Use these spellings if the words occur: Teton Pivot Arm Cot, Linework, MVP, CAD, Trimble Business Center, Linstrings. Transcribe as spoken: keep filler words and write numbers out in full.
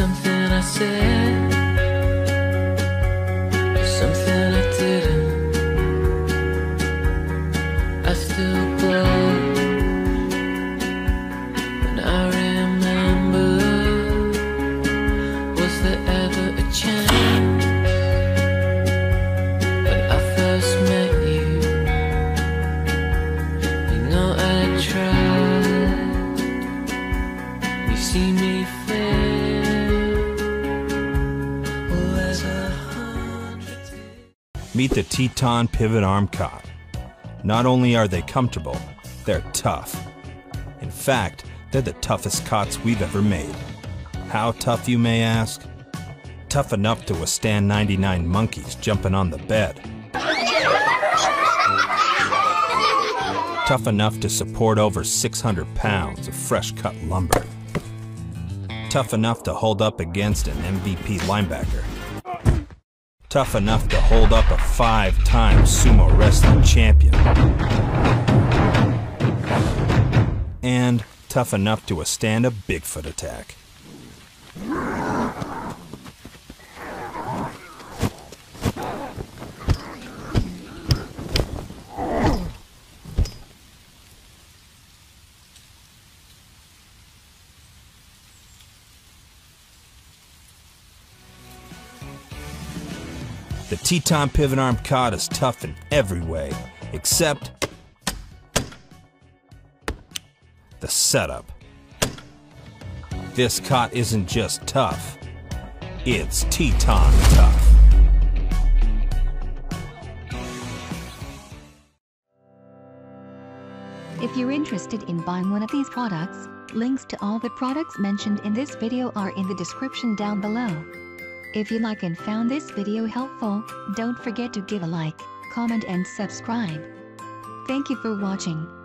something I said, something I didn't. I still glow when I remember. Was there ever a chance when I first met you? You know I tried. You see me fail. Meet the Teton Pivot Arm Cot. Not only are they comfortable, they're tough. In fact, they're the toughest cots we've ever made. How tough, you may ask? Tough enough to withstand ninety-nine monkeys jumping on the bed. Tough enough to support over six hundred pounds of fresh cut lumber. Tough enough to hold up against an M V P linebacker. Tough enough to hold up a five-time sumo wrestling champion. And tough enough to withstand a Bigfoot attack. The Teton Pivot Arm Cot is tough in every way, except the setup. This cot isn't just tough, it's Teton tough. If you're interested in buying one of these products, links to all the products mentioned in this video are in the description down below. If you like and found this video helpful, don't forget to give a like, comment and subscribe. Thank you for watching.